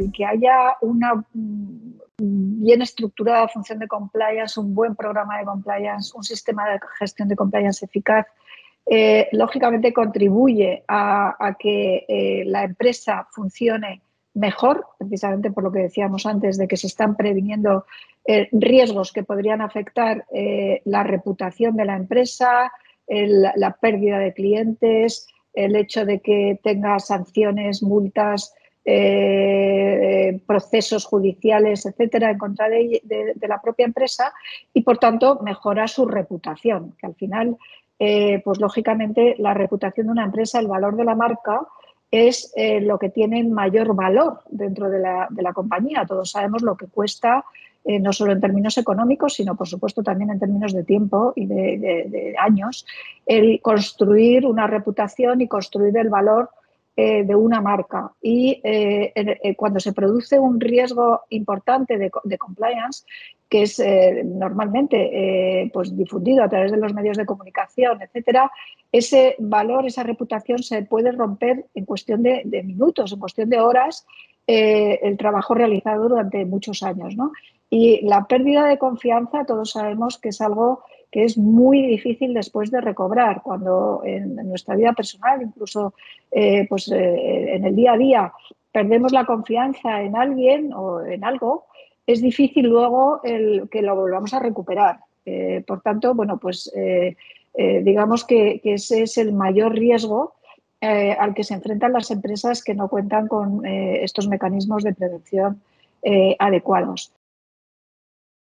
el que haya una bien estructurada función de compliance, un buen programa de compliance, un sistema de gestión de compliance eficaz, lógicamente contribuye a que la empresa funcione mejor, precisamente por lo que decíamos antes de que se están previniendo riesgos que podrían afectar la reputación de la empresa, la pérdida de clientes, el hecho de que tenga sanciones, multas, procesos judiciales, etcétera, en contra de la propia empresa y, por tanto, mejora su reputación, que al final, pues lógicamente, la reputación de una empresa, el valor de la marca es lo que tiene mayor valor dentro de la compañía. Todos sabemos lo que cuesta, no solo en términos económicos, sino, por supuesto, también en términos de tiempo y de años, el construir una reputación y construir el valor de una marca. Y cuando se produce un riesgo importante de compliance, que es normalmente pues difundido a través de los medios de comunicación, etcétera, ese valor, esa reputación se puede romper en cuestión de minutos, en cuestión de horas, el trabajo realizado durante muchos años, ¿no? Y la pérdida de confianza, todos sabemos que es algo que es muy difícil después de recobrar, cuando en nuestra vida personal, incluso pues, en el día a día, perdemos la confianza en alguien o en algo, es difícil luego que lo volvamos a recuperar. Por tanto, bueno, pues digamos que ese es el mayor riesgo al que se enfrentan las empresas que no cuentan con estos mecanismos de prevención adecuados.